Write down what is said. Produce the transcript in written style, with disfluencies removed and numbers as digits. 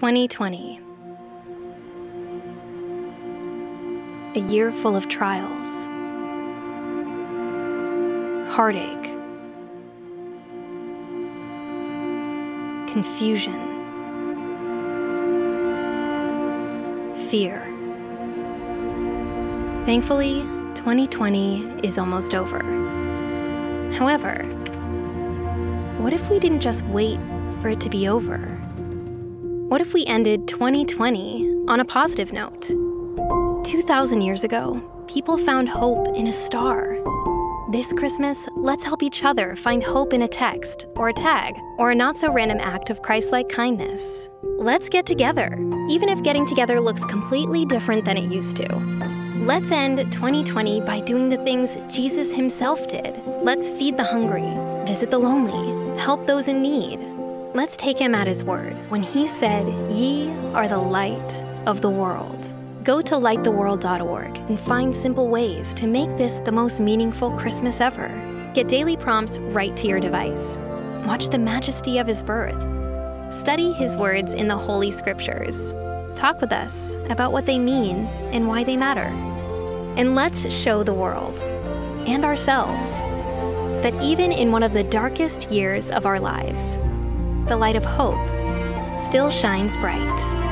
2020. A year full of trials, heartache, confusion, fear. Thankfully, 2020 is almost over. However, what if we didn't just wait for it to be over? What if we ended 2020 on a positive note? 2,000 years ago, people found hope in a star. This Christmas, let's help each other find hope in a text, or a tag, or a not-so-random act of Christ-like kindness. Let's get together, even if getting together looks completely different than it used to. Let's end 2020 by doing the things Jesus himself did. Let's feed the hungry, visit the lonely, help those in need. Let's take him at his word when he said, "Ye are the light of the world." Go to lighttheworld.org and find simple ways to make this the most meaningful Christmas ever. Get daily prompts right to your device. Watch the majesty of his birth. Study his words in the Holy Scriptures. Talk with us about what they mean and why they matter. And let's show the world and ourselves that even in one of the darkest years of our lives, the light of hope still shines bright.